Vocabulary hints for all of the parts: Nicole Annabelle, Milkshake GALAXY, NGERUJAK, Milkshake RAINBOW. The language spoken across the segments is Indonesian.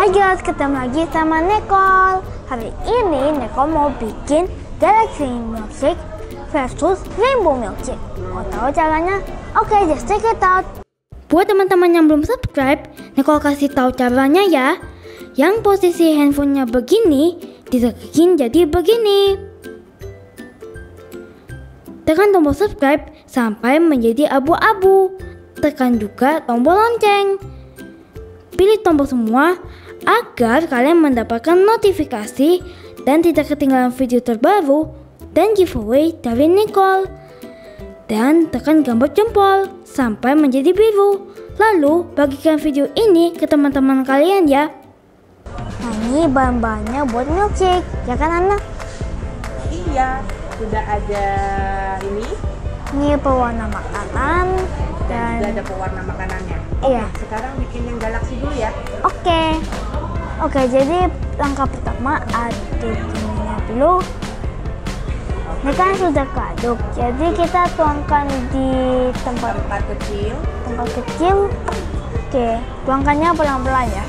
Hai guys, ketemu lagi sama Nicole. Hari ini Nicole mau bikin Galaxy Milkshake versus Rainbow Milkshake. Mau tahu caranya? Oke, just check it out. Buat teman-teman yang belum subscribe, Nicole kasih tahu caranya ya. Yang posisi handphonenya begini, disekikin jadi begini. Tekan tombol subscribe sampai menjadi abu-abu. Tekan juga tombol lonceng. Pilih tombol semua agar kalian mendapatkan notifikasi dan tidak ketinggalan video terbaru dan giveaway dari Nicole. Dan tekan gambar jempol sampai menjadi biru. Lalu bagikan video ini ke teman-teman kalian ya. Nah, ini bahan-bahannya buat milkshake, ya kan anak? Iya, sudah ada ini pewarna makanan dan juga ada pewarna makanannya. Iya. Sekarang bikin yang galaksi dulu ya. Oke, jadi langkah pertama aduk gininya dulu. Ini kan sudah keaduk, jadi kita tuangkan di tempat kecil. Oke, tuangkannya pelan-pelan ya.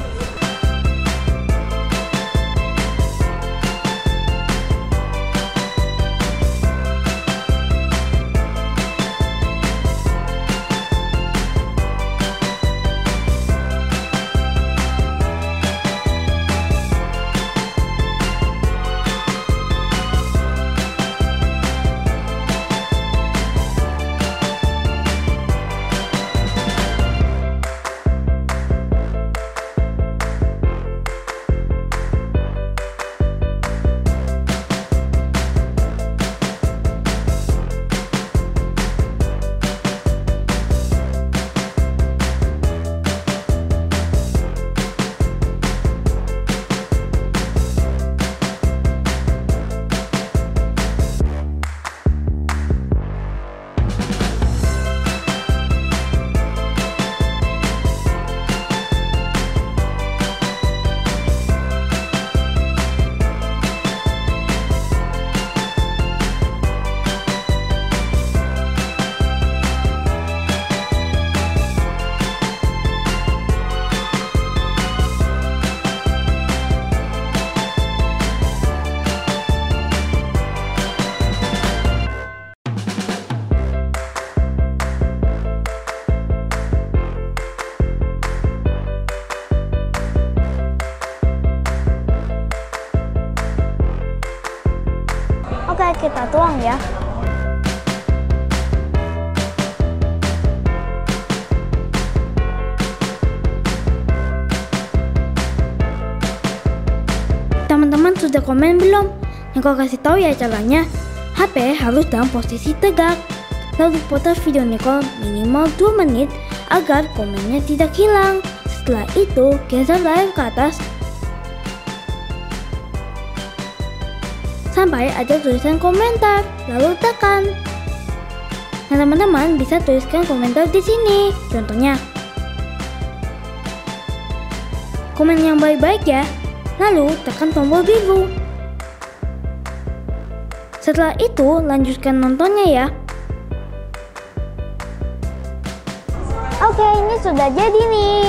Kita tuang ya. Teman-teman sudah komen belum? Nicole kasih tahu ya caranya. HP harus dalam posisi tegak. Lalu putar video Nicole minimal 2 menit agar komennya tidak hilang. Setelah itu, geser layar ke atas sampai ada tulisan komentar, lalu tekan. Nah, teman-teman bisa tuliskan komentar di sini. Contohnya, komen yang baik-baik ya. Lalu tekan tombol biru. Setelah itu lanjutkan nontonnya ya. Oke, ini sudah jadi nih.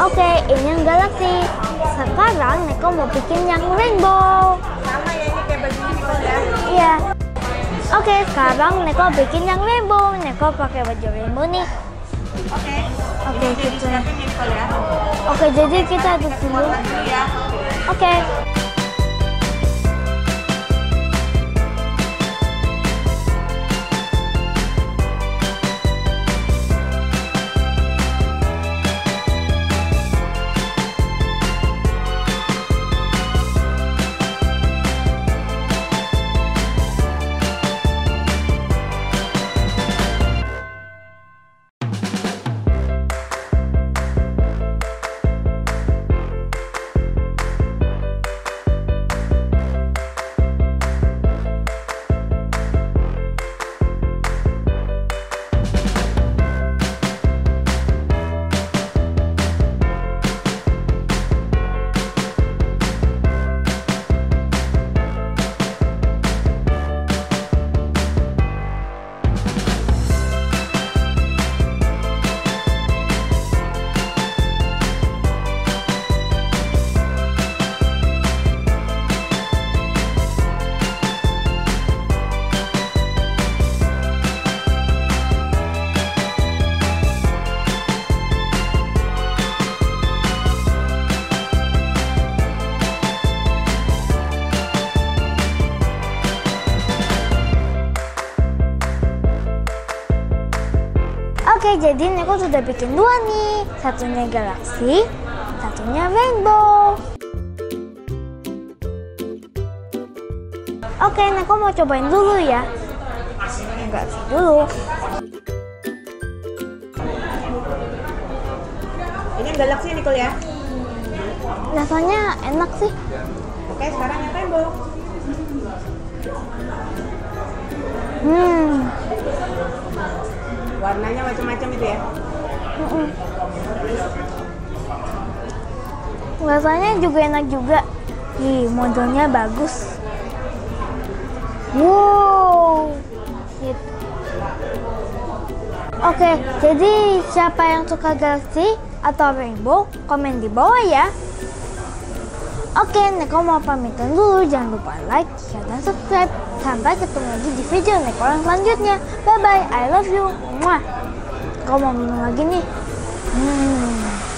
Oke, ini yang galaksi. Sekarang Nicole mau bikin yang rainbow. Sama ya, ini kayak baju Nicole ya. Iya. Oke, sekarang Nicole bikin yang rainbow. Nicole pakai baju rainbow nih. Oke, kita siapin Nicole ya. Oke, jadi kita aduk dulu. Oke. jadi Nicole sudah bikin dua nih. Satunya galaksi, satunya rainbow. Oke, Nicole mau cobain dulu ya. Galaksi dulu. Ini yang galaksi ya, Nicole ya? Rasanya enak sih. Oke, sekarang yang rainbow. Warnanya macam-macam itu ya? Rasanya juga enak juga. Ih, modelnya bagus. Wow. Gitu. Oke, jadi siapa yang suka galaksi atau rainbow, komen di bawah ya. Oke, Nicole mau pamitan dulu. Jangan lupa like, share, dan subscribe. Sampai ketemu lagi di video Nicole yang selanjutnya. Bye-bye, I love you. Muah. Kau mau minum lagi nih.